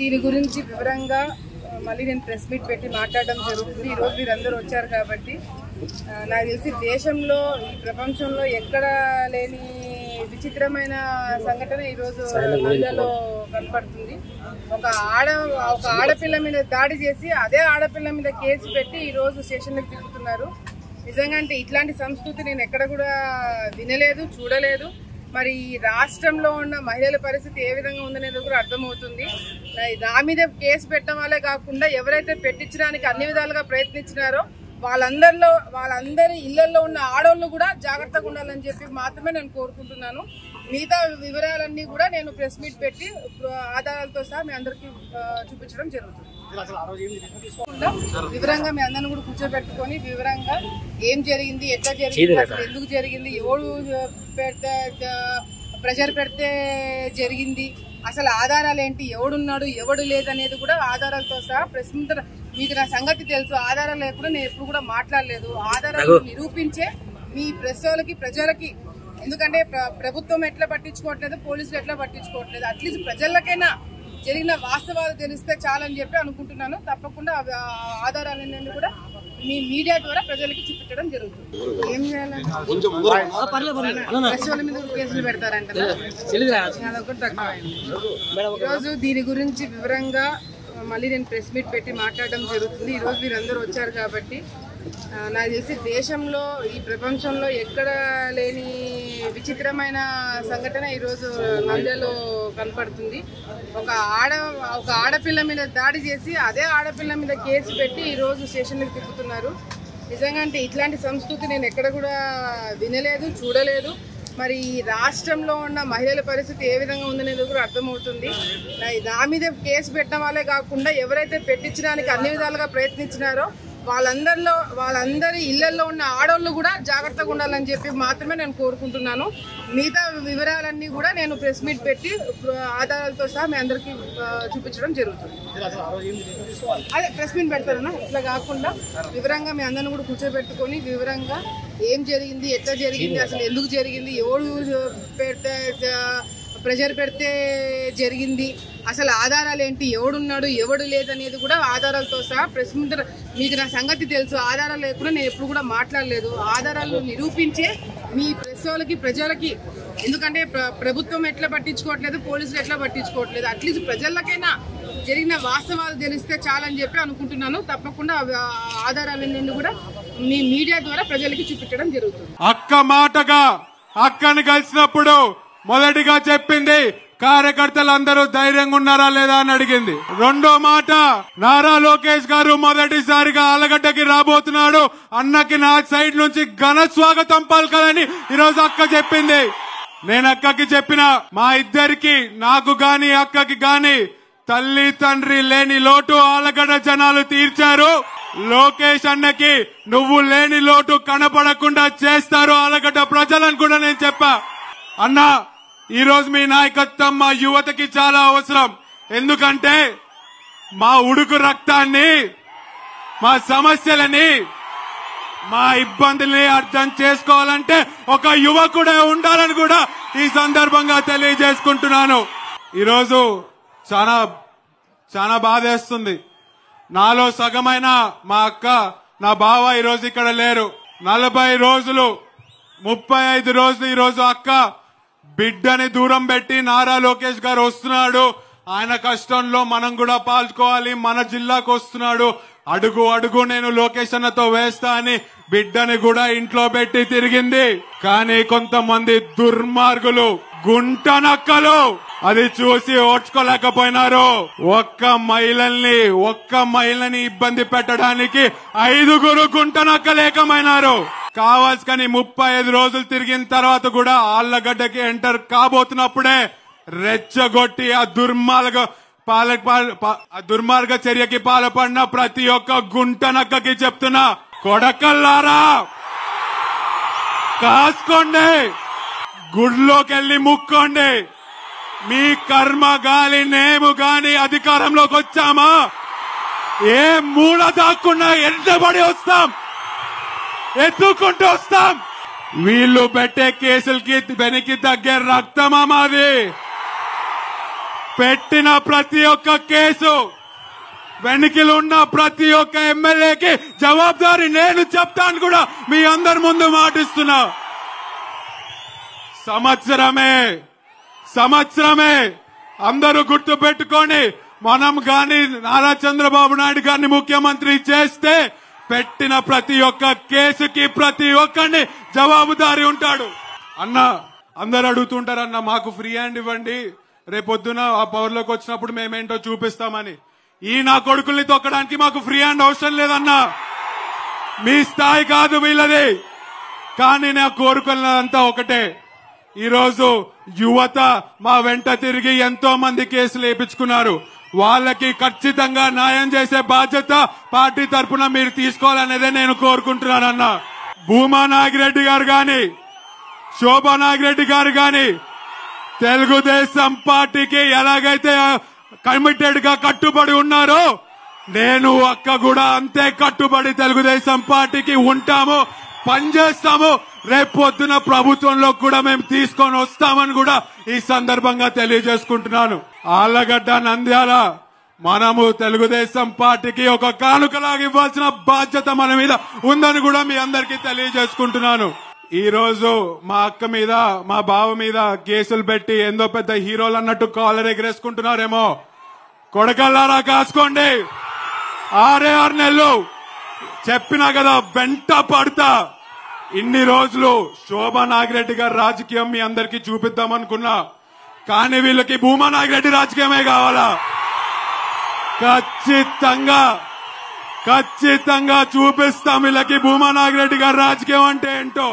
దీని గురించి వివరంగా మళ్ళీ నేను ప్రెస్ మీట్ పెట్టి మాట్లాడడం జరుగుతుంది। ఈ రోజు మీరందరూ వచ్చారు కాబట్టి నాకు తెలిసి దేశంలో ఈ ప్రపంచంలో ఎక్కడ లేని విచిత్రమైన సంఘటన ఈ రోజు మండలో కనబడుతుంది। ఒక ఆడపిల్ల మీద దాడి చేసి అదే ఆడపిల్ల మీద కేసు పెట్టి ఈ రోజు స్టేషన్లకు తిరుగుతున్నారు। నిజంగా అంటే ఇట్లాంటి సంస్కృతి నేను ఎక్కడ కూడా వినలేదు, చూడలేదు। మరి రాష్ట్రంలో ఉన్న మహిళల పరిస్థితి ఏ విధంగా ఉందనేది కూడా అర్థమవుతుంది। నా మీద కేసు పెట్టడం వల్లే కాకుండా ఎవరైతే పెట్టించడానికి అన్ని విధాలుగా ప్రయత్నించినారో వాళ్ళందరి ఇళ్లలో ఉన్న ఆడవాళ్ళు కూడా జాగ్రత్తగా ఉండాలని చెప్పి మాత్రమే నేను కోరుకుంటున్నాను। మిగతా వివరాలన్నీ కూడా నేను ప్రెస్ మీట్ పెట్టి ఆధారాలతో సహా మీ అందరికీ చూపించడం జరుగుతుంది। వివరంగా మీ అందరిని కూడా కూర్చోబెట్టుకొని వివరంగా ఏం జరిగింది, ఎట్లా జరిగింది, ఎందుకు జరిగింది, ఎవరు ప్రెషర్ పెడితే జరిగింది, అసలు ఆధారాలు ఏంటి, ఎవడున్నాడు ఎవడు లేదనేది కూడా ఆధారాలతో సహా ప్రెస్ మీట్ మీకు నా సంగతి తెలుసు। ఆధారాలు లేకుండా నేను ఎప్పుడు కూడా మాట్లాడలేదు। ఆధారాలు నిరూపించే మీ ప్రెస్ వాళ్ళకి ప్రజలకి, ఎందుకంటే ప్రభుత్వం ఎట్లా పట్టించుకోవట్లేదు, పోలీసులు ఎట్లా పట్టించుకోవట్లేదు, అట్లీస్ట్ ప్రజలకైనా జరిగిన వాస్తవాలు తెలిస్తే చాలని చెప్పి అనుకుంటున్నాను। తప్పకుండా ఆధారాలన్నీ కూడా మీ మీడియా ద్వారా ప్రజలకి చూపించడం జరుగుతుంది। ఏం చేయాలంటే ప్రెస్ వాళ్ళ మీద కేసులు పెడతారంట, అదొకటి తక్కువ అయింది। ఈరోజు దీని గురించి వివరంగా మళ్ళీ నేను ప్రెస్ మీట్ పెట్టి మాట్లాడడం జరుగుతుంది। ఈరోజు మీరందరూ వచ్చారు కాబట్టి నాకు తెలిసి దేశంలో ఈ ప్రపంచంలో ఎక్కడ లేని విచిత్రమైన సంఘటన ఈరోజు మండలో కనపడుతుంది। ఒక ఆడపిల్ల మీద దాడి చేసి అదే ఆడపిల్ల మీద కేసు పెట్టి ఈరోజు స్టేషన్లకు తిప్పుతున్నారు। నిజంగా అంటే ఇట్లాంటి సంస్కృతి నేను ఎక్కడ కూడా వినలేదు, చూడలేదు। మరి రాష్ట్రంలో ఉన్న మహిళల పరిస్థితి ఏ విధంగా ఉందనేది కూడా అర్థమవుతుంది। నా మీద కేసు పెట్టడం వల్లే కాకుండా ఎవరైతే పెట్టించడానికి అన్ని విధాలుగా ప్రయత్నించినారో వాళ్ళందరి ఇళ్లలో ఉన్న ఆడవాళ్ళు కూడా జాగ్రత్తగా ఉండాలని చెప్పి మాత్రమే నేను కోరుకుంటున్నాను। మిగతా వివరాలన్నీ కూడా నేను ప్రెస్ మీట్ పెట్టి ఆధారాలతో సహా మీ అందరికీ చూపించడం జరుగుతుంది। అదే ప్రెస్ మీట్ పెడతారన్నా, ఇట్లా కాకుండా వివరంగా మీ అందరిని కూడా కూర్చోబెట్టుకొని వివరంగా ఏం జరిగింది, ఎట్లా జరిగింది, అసలు ఎందుకు జరిగింది, ఎవరు ప్రెషర్ పెడితే జరిగింది, అసలు ఆధారాలు ఏంటి, ఎవడున్నాడు ఎవడు లేదనేది కూడా ఆధారాలతో సహా ప్రెస్ మీట్ మీకు నా సంగతి తెలుసు। ఆధారాలు లేకుండా నేను ఎప్పుడు కూడా మాట్లాడలేదు। ఆధారాలు నిరూపించే మీ ప్రెస్ వాళ్ళకి ప్రజలకి, ఎందుకంటే ప్రభుత్వం ఎట్లా పట్టించుకోవట్లేదు, పోలీసులు ఎట్లా పట్టించుకోవట్లేదు, అట్లీస్ట్ ప్రజలకైనా జరిగిన వాస్తవాలు తెలిస్తే చాలని చెప్పి అనుకుంటున్నాను। తప్పకుండా ఆధారాలన్నీ కూడా మీ మీడియా ద్వారా ప్రజలకి చూపించడం జరుగుతుంది। అక్క మాటగా అక్కని కలిసినప్పుడు మొదటిగా చెప్పింది కార్యకర్తలందరూ ధైర్యంగా ఉన్నారా లేదా అని అడిగింది। రెండో మాట, నారా లోకేష్ గారు మొదటిసారిగా అలగడ్డకి రాబోతున్నాడు, అన్నకి నా సైడ్ నుంచి ఘన స్వాగతం పలకాలని ఈరోజు అక్క చెప్పింది। నేను అక్కకి చెప్పిన, మా ఇద్దరికి, నాకు గాని అక్కకి గాని తల్లి తండ్రి లేని లోటు అలగడ్డ జనాలు తీర్చారు। లోకేష్ అన్నకి నువ్వు లేని లోటు కనపడకుండా చేస్తారు అలగడ్డ ప్రజలను కూడా నేను చెప్పా। అన్నా, ఈ రోజు మీ నాయకత్వం మా యువతకి చాలా అవసరం, ఎందుకంటే మా ఉడుకు రక్తాన్ని, మా సమస్యలని, మా ఇబ్బందుల్ని అర్థం చేసుకోవాలంటే ఒక యువకుడే ఉండాలని కూడా ఈ సందర్భంగా తెలియజేసుకుంటున్నాను। ఈరోజు చాలా చాలా బాధేస్తుంది। నాలో సగమైన మా అక్క, నా బావ ఈరోజు ఇక్కడ లేరు। 35 రోజులు ఈరోజు అక్క బిడ్డని దూరం పెట్టి నారా లోకేష్ గారు వస్తున్నాడు, ఆయన కష్టంలో మనం కూడా పాల్గొవాలి, మన జిల్లాకు వస్తున్నాడు, అడుగు అడుగు నేను లోకేష్ అన్నతో వేస్తా అని బిడ్డని కూడా ఇంట్లో పెట్టి తిరిగింది। కానీ కొంతమంది దుర్మార్గులు, గుంట నక్కలు అది చూసి ఓడ్చుకోలేకపోయినారు। ఒక్క మహిళని ఇబ్బంది పెట్టడానికి 5గురు గుంట నక్కలేకమైనారు। కావాల్సుకని 35 రోజులు తిరిగిన తర్వాత కూడా ఆళ్లగడ్డకి ఎంటర్ కాబోతున్నప్పుడే రెచ్చగొట్టి ఆ దుర్మార్గ చర్యకి పాల్పడిన ప్రతి ఒక్క గుంటనక్కకి చెప్తున్నా, కొడకల్లారా కాసుకోండి, గుడ్లోకెళ్లి ముక్కోండి, మీ కర్మ గాలి నేము గాని అధికారంలోకి వచ్చామా ఏ మూల దాక్కున్నా ఎంటబడి వస్తాం, ఎత్తుకుంటూ వస్తాం। వీళ్ళు పెట్టే కేసులకి వెనక్కి తగ్గే రక్తమా మాది? పెట్టిన ప్రతి ఒక్క కేసు వెనకలు ఉన్న ప్రతి ఒక్క ఎమ్మెల్యేకి జవాబుదారి నేను చెప్తాను కూడా మీ అందరి ముందు మాటిస్తున్నా. సంవత్సరమే అందరూ గుర్తు పెట్టుకోండి. మనం గాని నారా చంద్రబాబు నాయుడు గారిని ముఖ్యమంత్రి చేస్తే పెట్టిన ప్రతి ఒక్క కేసుకి ప్రతి ఒక్కరిని జవాబుదారి ఉంటాడు. అన్న అందరు అడుగుతుంటారు, అన్న మాకు ఫ్రీ హ్యాండ్ ఇవ్వండి, రేపొద్దున ఆ పవర్లోకి వచ్చినప్పుడు మేమేంటో చూపిస్తామని. ఈ నా కొడుకుల్ని తొక్కడానికి మాకు ఫ్రీ హ్యాండ్ అవసరం లేదన్నా, మీ స్థాయి కాదు వీళ్ళది. కానీ నా కోరుకున్నదంతా ఒకటే, ఈరోజు యువత మా వెంట తిరిగి ఎంతో మంది కేసులు వేయించుకున్నారు, వాళ్ళకి ఖచ్చితంగా న్యాయం చేసే బాధ్యత పార్టీ తరఫున మీరు తీసుకోవాలనేదే నేను కోరుకుంటున్నానన్నా. భూమా నాగిరెడ్డి గారు గాని శోభా నాగిరెడ్డి గారు గాని తెలుగుదేశం పార్టీకి ఎలాగైతే కమిటెడ్ గా కట్టుబడి ఉన్నారో, నేను అక్క కూడా అంతే కట్టుబడి తెలుగుదేశం పార్టీకి ఉంటాము, పనిచేస్తాము, రేపొద్దున ప్రభుత్వంలో కూడా మేము తీసుకొని వస్తామని కూడా ఈ సందర్భంగా తెలియజేసుకుంటున్నాను. ఆళ్లగడ్డ నంద్యాల మనము తెలుగుదేశం పార్టీకి ఒక కానుకలాగా ఇవ్వాల్సిన బాధ్యత మన మీద ఉందని కూడా మీ అందరికీ తెలియజేసుకుంటున్నాను. ఈ రోజు మా అక్క మీద మా బావ మీద కేసులు పెట్టి ఎంతో పెద్ద హీరోలు అన్నట్టు కాలర్ ఎగరేసుకుంటున్నారేమో, కొడకల్లారా కాసుకోండి. 6 నెలలు చెప్పినా కదా వెంట పడతా. ఇన్ని రోజులు శోభా నాగిరెడ్డి గారి రాజకీయం మీ అందరికీ చూపిద్దాం అనుకున్నా, కానీ వీళ్ళకి భూమా నాగిరెడ్డి రాజకీయమే కావాలా? ఖచ్చితంగా చూపిస్తాం వీళ్ళకి భూమా నాగిరెడ్డి గారి రాజకీయం అంటే ఏంటో.